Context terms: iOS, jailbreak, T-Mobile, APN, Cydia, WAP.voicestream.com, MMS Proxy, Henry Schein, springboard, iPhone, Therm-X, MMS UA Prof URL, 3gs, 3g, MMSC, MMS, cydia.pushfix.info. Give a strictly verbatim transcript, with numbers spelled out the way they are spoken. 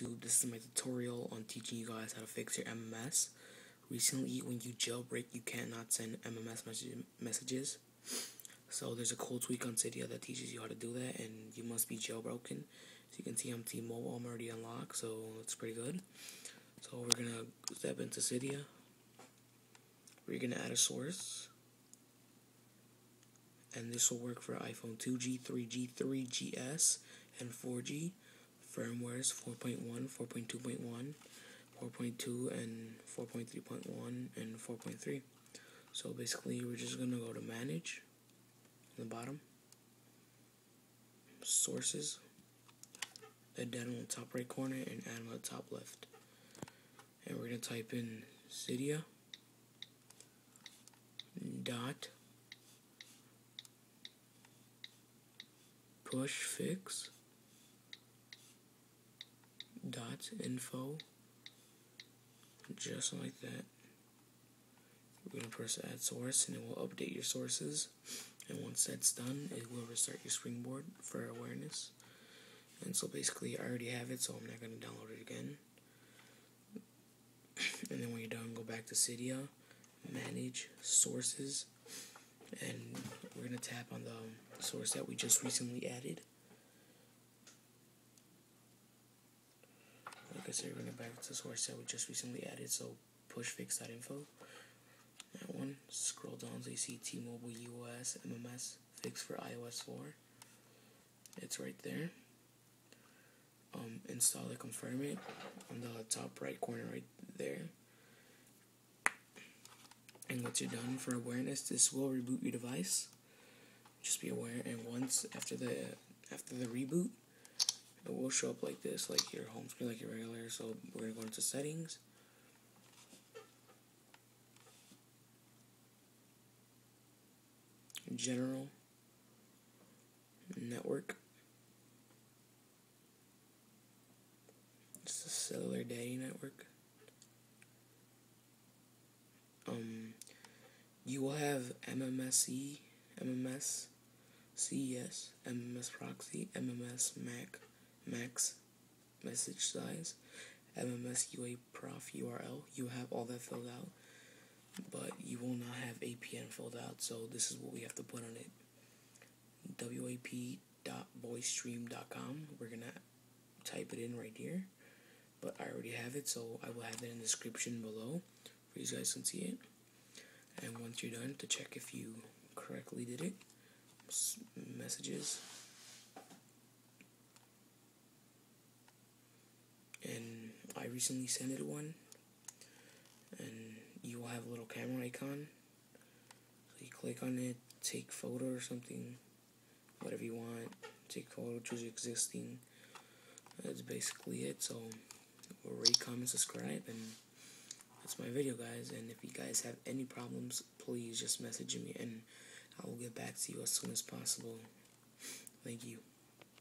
YouTube. This is my tutorial on teaching you guys how to fix your M M S. Recently, when you jailbreak, you cannot send M M S message messages. So there's a cool tweak on Cydia that teaches you how to do that, and you must be jailbroken. So you can see I'm T-Mobile, I'm already unlocked, so it's pretty good. So we're gonna step into Cydia. We're gonna add a source, and this will work for iPhone two G, three G, three G S, and four G. Firmwares four point one, four point two point one, four point two, and four point three point one, and four point three. So basically, we're just gonna go to Manage, on the bottom, Sources, add down on the top right corner, and add on the top left. And we're gonna type in Cydia dot pushfix dot info, just like that. We're going to press add source, and it will update your sources, and once that's done, it will restart your springboard for awareness. And so basically I already have it, so I'm not going to download it again. And then when you're done, go back to Cydia, Manage, Sources, and we're going to tap on the source that we just recently added. Like I said, we're going to back to the source that we just recently added, so pushfix.info. That one, scroll down so you see T-Mobile U S M M S fix for iOS four. It's right there. Um, install it, confirm it on the top right corner right there. And once you're done, for awareness, this will reboot your device. Just be aware, and once after the after the reboot, it will show up like this, like your home screen, like your regular. So we're gonna go into settings. General, network, it's the cellular data network. Um, you will have M M S C, M M S, C S, M M S Proxy, M M S Mac, Max, message size, M M S U A Prof U R L. You have all that filled out, but you will not have A P N filled out, so this is what we have to put on it. W A P dot voice stream dot com. We're going to type it in right here, but I already have it, so I will have it in the description below. You guys can see it. And once you're done, to check if you correctly did it, messages, and I recently sent it one, and you will have a little camera icon, so you click on it, take photo or something, whatever you want, take photo, choose existing. That's basically it. So rate, comment, subscribe, and that's my video, guys. And if you guys have any problems, please just message me, and I will get back to you as soon as possible. Thank you.